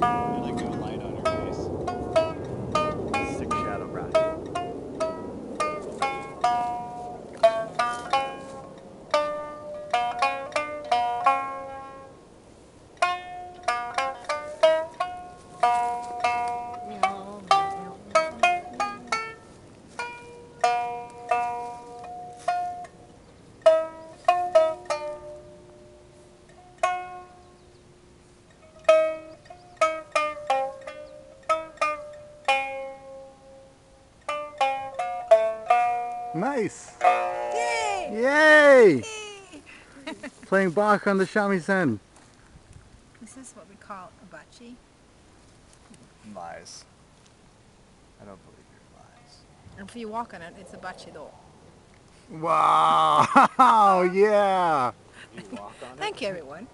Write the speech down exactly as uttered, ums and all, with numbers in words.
Really good light on your face. Sick shadow ride. Nice! Yay! Yay! Yay. Playing Bach on the shamisen. This is what we call hibachi. Lies. I don't believe your lies. And if you walk on it, it's hibachi though. Wow! Yeah! You walk on it? Thank you, everyone.